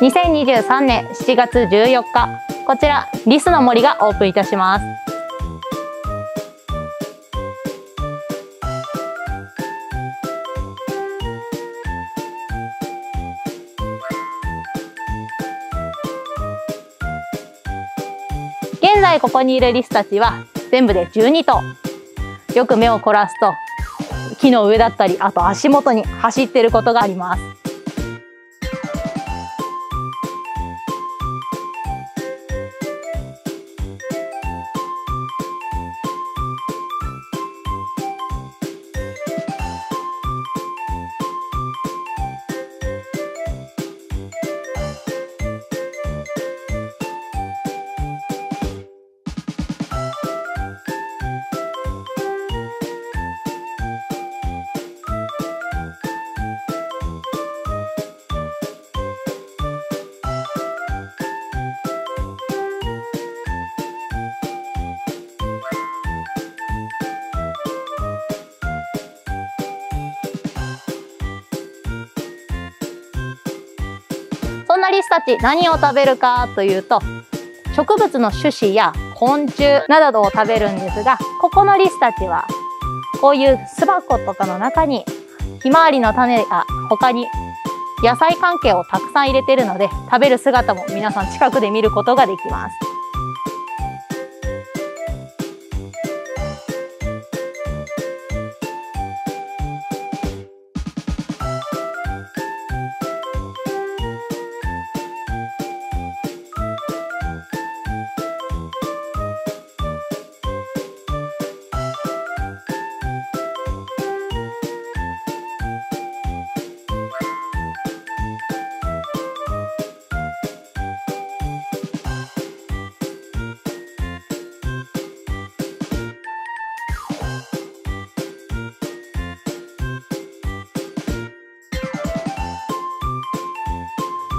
2023年7月14日、こちらリスの森がオープンいたします。現在ここにいるリスたちは全部で12頭。よく目を凝らすと木の上だったり、あと足元に走っていることがあります。そんなリスたち何を食べるかというと、植物の種子や昆虫などを食べるんですが、ここのリスたちはこういう巣箱とかの中にひまわりの種や他に野菜関係をたくさん入れているので、食べる姿も皆さん近くで見ることができます。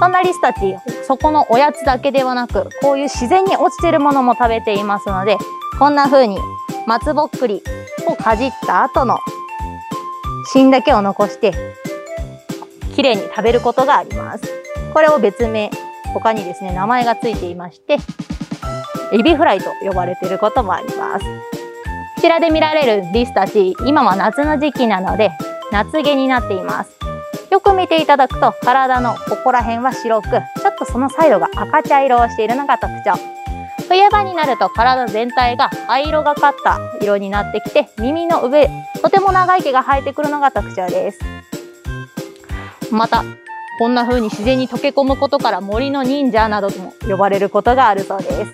そんなリスたち、そこのおやつだけではなく、こういう自然に落ちているものも食べていますので、こんな風に松ぼっくりをかじった後の芯だけを残してきれいに食べることがあります。これを別名、他にですね名前がついていまして、エビフライと呼ばれていることもあります。こちらで見られるリスたち、今は夏の時期なので夏毛になっています。よく見ていただくと、体のここら辺は白く、ちょっとそのサイドが赤茶色をしているのが特徴。冬場になると体全体が灰色がかった色になってきて、耳の上、とても長い毛が生えてくるのが特徴です。また、こんな風に自然に溶け込むことから森の忍者などとも呼ばれることがあるそうです。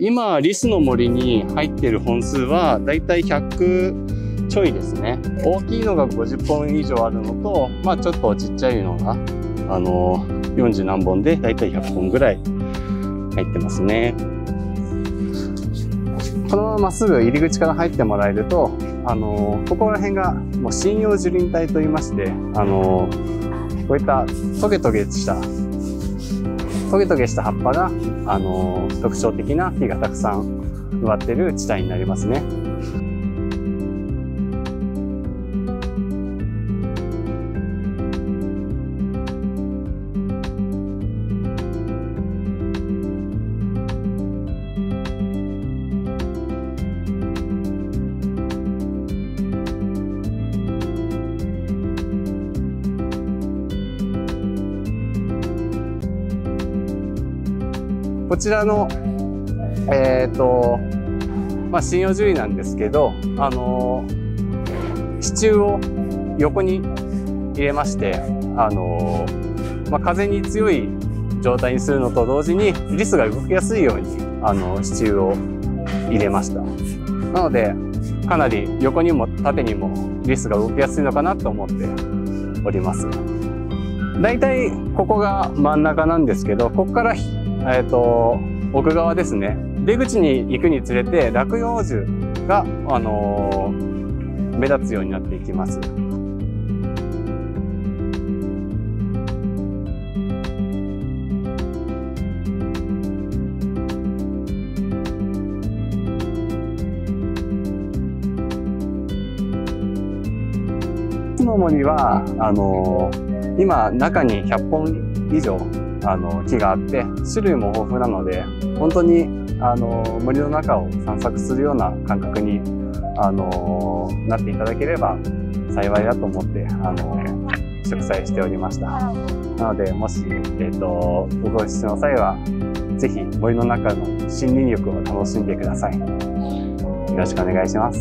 今リスの森に入っている本数はだいたい100ちょいですね。大きいのが50本以上あるのと、まあちょっとちっちゃいのが40何本でだいたい100本ぐらい入ってますね。このまままっすぐ入り口から入ってもらえると、ここら辺がもう針葉樹林帯といいまして、こういったトゲトゲした葉っぱが、特徴的な木がたくさん植わってる地帯になりますね。こちらの、針葉樹類なんですけど、支柱を横に入れまして、風に強い状態にするのと同時にリスが動きやすいように支柱を入れました。なのでかなり横にも縦にもリスが動きやすいのかなと思っております。だいたいここが真ん中なんですけど、ここから奥側ですね、出口に行くにつれて落葉樹が、目立つようになっていきます。木の森は今中に100本以上木があって種類も豊富なので、本当に森の中を散策するような感覚になっていただければ幸いだと思って植栽しておりました。なのでもし、ご出の際は是非森の中の森林浴を楽しんでください。よろしくお願いします。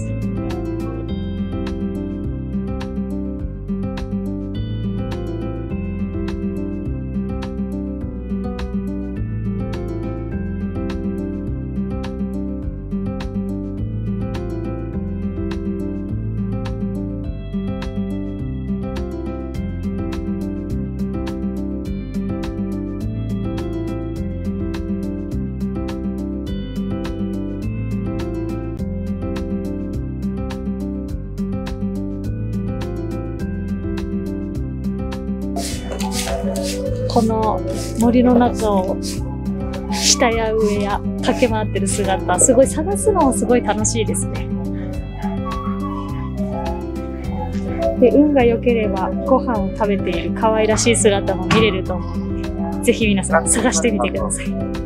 この森の中を下や上や駆け回ってる姿、すごい探すのもすごい楽しいですね。で、運が良ければご飯を食べている可愛らしい姿も見れると思うので、ぜひ皆さん探してみてください。